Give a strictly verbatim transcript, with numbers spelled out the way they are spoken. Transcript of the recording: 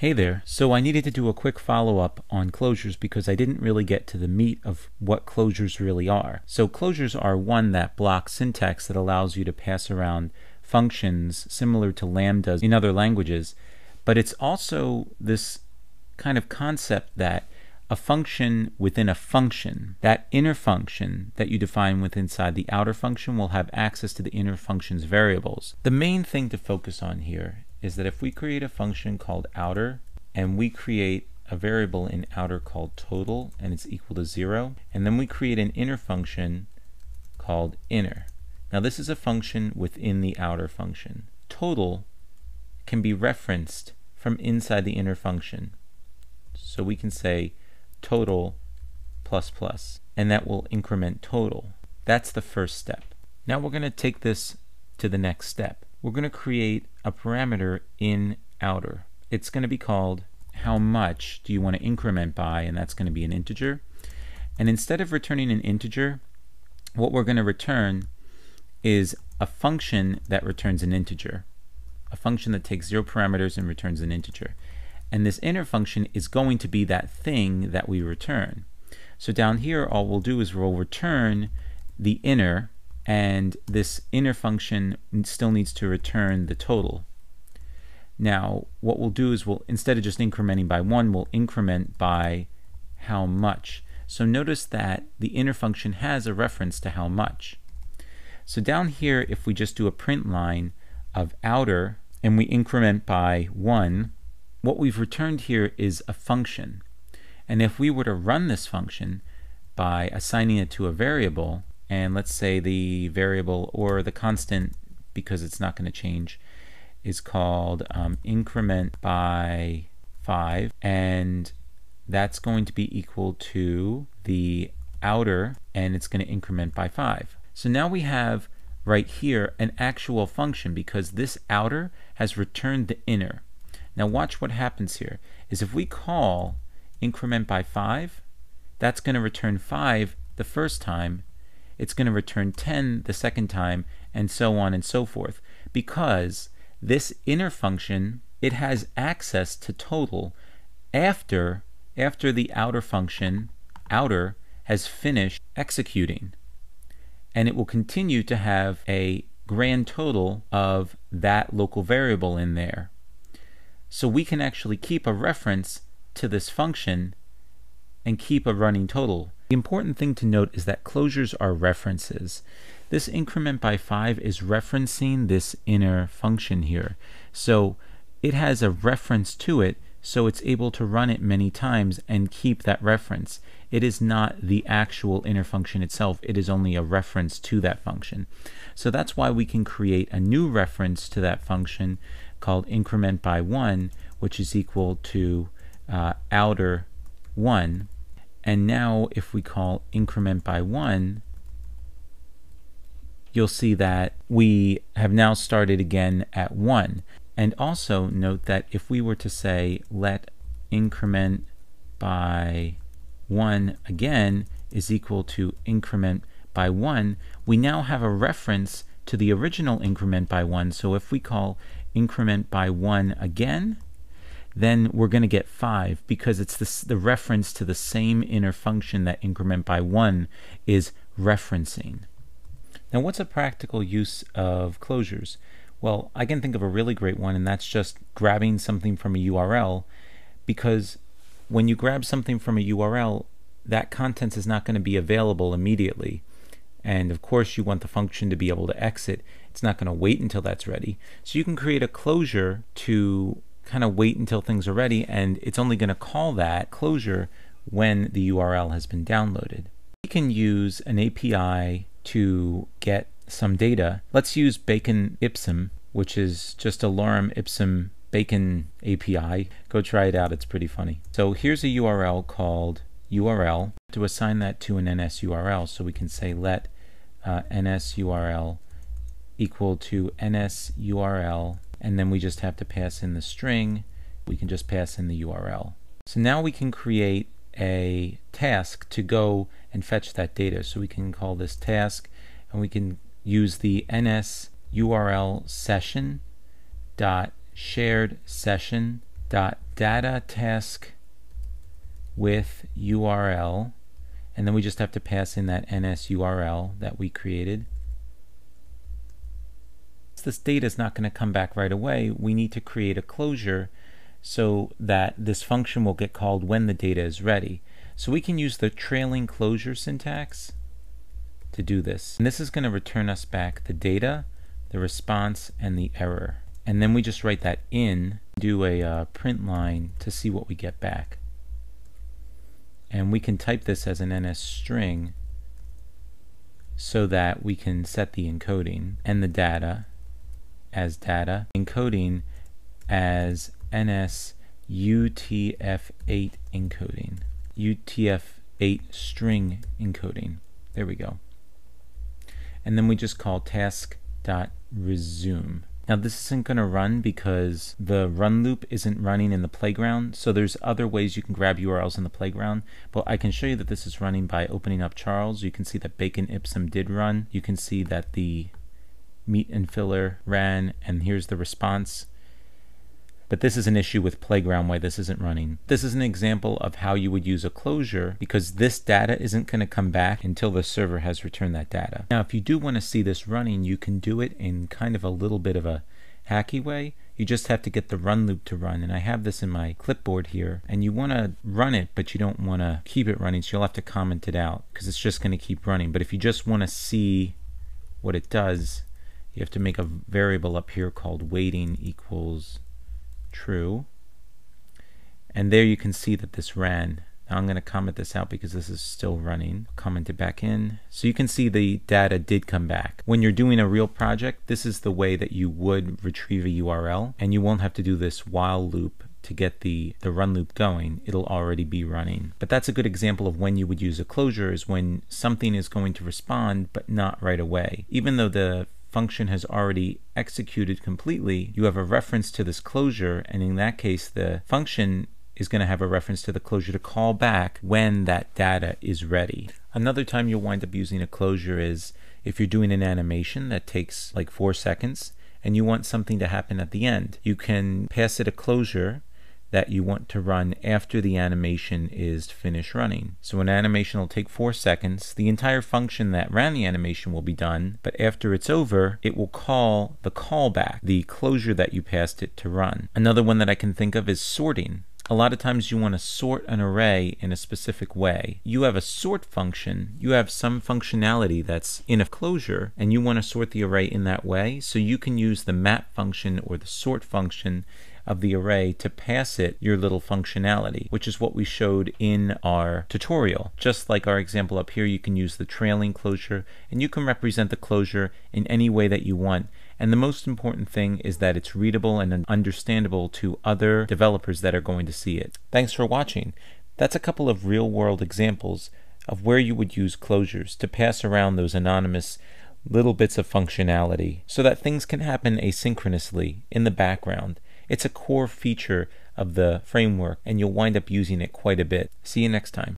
Hey there, so I needed to do a quick follow-up on closures because I didn't really get to the meat of what closures really are. So closures are one that blocks syntax that allows you to pass around functions similar to lambdas in other languages, but it's also this kind of concept that a function within a function, that inner function that you define with inside the outer function will have access to the inner function's variables. The main thing to focus on here is that if we create a function called outer and we create a variable in outer called total and it's equal to zero, and then we create an inner function called inner. Now this is a function within the outer function. Total can be referenced from inside the inner function. So we can say total plus plus, and that will increment total. That's the first step. Now we're going to take this to the next step. We're going to create a parameter in outer. It's going to be called how much do you want to increment by, and that's going to be an integer. And instead of returning an integer, what we're going to return is a function that returns an integer, a function that takes zero parameters and returns an integer. And this inner function is going to be that thing that we return. So down here, all we'll do is we'll return the inner, and this inner function still needs to return the total. Now, what we'll do is we'll, instead of just incrementing by one, we'll increment by how much. So notice that the inner function has a reference to how much. So down here, if we just do a print line of outer and we increment by one, what we've returned here is a function. And if we were to run this function by assigning it to a variable, and let's say the variable or the constant, because it's not going to change, is called um, increment by five, and that's going to be equal to the outer, and it's going to increment by five. So now we have right here an actual function because this outer has returned the inner. Now watch what happens here is if we call increment by five, that's going to return five the first time, it's going to return ten the second time, and so on and so forth, because this inner function, it has access to total after after the outer function outer has finished executing, and it will continue to have a grand total of that local variable in there. So we can actually keep a reference to this function and keep a running total. The important thing to note is that closures are references. This increment by five is referencing this inner function here. So it has a reference to it, so it's able to run it many times and keep that reference. It is not the actual inner function itself, it is only a reference to that function. So that's why we can create a new reference to that function called increment by one, which is equal to uh, outer one. And now if we call increment by one, you'll see that we have now started again at one. And also note that if we were to say let increment by one again is equal to increment by one, we now have a reference to the original increment by one. So if we call increment by one again, then we're going to get five because it's this, the reference to the same inner function that increment by one is referencing. Now what's a practical use of closures? Well, I can think of a really great one, and that's just grabbing something from a U R L, because when you grab something from a U R L, that contents is not going to be available immediately. And of course you want the function to be able to exit. It's not going to wait until that's ready. So you can create a closure to kind of wait until things are ready, and it's only going to call that closure when the U R L has been downloaded. We can use an A P I to get some data. Let's use Bacon Ipsum, which is just a lorem ipsum Bacon A P I. Go try it out, it's pretty funny. So here's a U R L called U R L. To assign that to an N S U R L, so we can say let uh, N S U R L equal to N S U R L, and then we just have to pass in the string. We can just pass in the U R L. So now we can create a task to go and fetch that data. So we can call this task, and we can use the N S U R L session dot shared session dot data task with U R L, and then we just have to pass in that N S U R L that we created. Since this data is not going to come back right away, we need to create a closure so that this function will get called when the data is ready. So we can use the trailing closure syntax to do this. And this is going to return us back the data, the response, and the error. And then we just write that in, do a uh, print line to see what we get back. And we can type this as an N S string so that we can set the encoding and the data as data, encoding as N S U T F eight encoding, U T F eight string encoding. There we go. And then we just call task.resume. Now this isn't going to run because the run loop isn't running in the playground, so there's other ways you can grab U R Ls in the playground, but I can show you that this is running by opening up Charles. You can see that Bacon Ipsum did run. You can see that the meat and filler ran, and here's the response. But this is an issue with Playground why this isn't running. This is an example of how you would use a closure, because this data isn't going to come back until the server has returned that data. Now if you do want to see this running, you can do it in kind of a little bit of a hacky way. You just have to get the run loop to run, and I have this in my clipboard here, and you want to run it but you don't want to keep it running, so you'll have to comment it out because it's just going to keep running. But if you just want to see what it does, you have to make a variable up here called waiting equals true, and there you can see that this ran. Now I'm going to comment this out because this is still running. Comment it back in, so you can see the data did come back. When you're doing a real project, this is the way that you would retrieve a U R L, and you won't have to do this while loop to get the the run loop going. It'll already be running. But that's a good example of when you would use a closure, is when something is going to respond but not right away. Even though the function has already executed completely, you have a reference to this closure, and in that case the function is going to have a reference to the closure to call back when that data is ready. Another time you'll wind up using a closure is if you're doing an animation that takes like four seconds and you want something to happen at the end. You can pass it a closure that you want to run after the animation is finished running. So an animation will take four seconds. The entire function that ran the animation will be done, but after it's over, it will call the callback, the closure that you passed it to run. Another one that I can think of is sorting. A lot of times you want to sort an array in a specific way. You have a sort function, you have some functionality that's in a closure, and you want to sort the array in that way, so you can use the map function or the sort function of the array to pass it your little functionality, which is what we showed in our tutorial. Just like our example up here, you can use the trailing closure, and you can represent the closure in any way that you want. And the most important thing is that it's readable and understandable to other developers that are going to see it. Thanks for watching. That's a couple of real-world examples of where you would use closures to pass around those anonymous little bits of functionality so that things can happen asynchronously in the background. It's a core feature of the framework, and you'll wind up using it quite a bit. See you next time.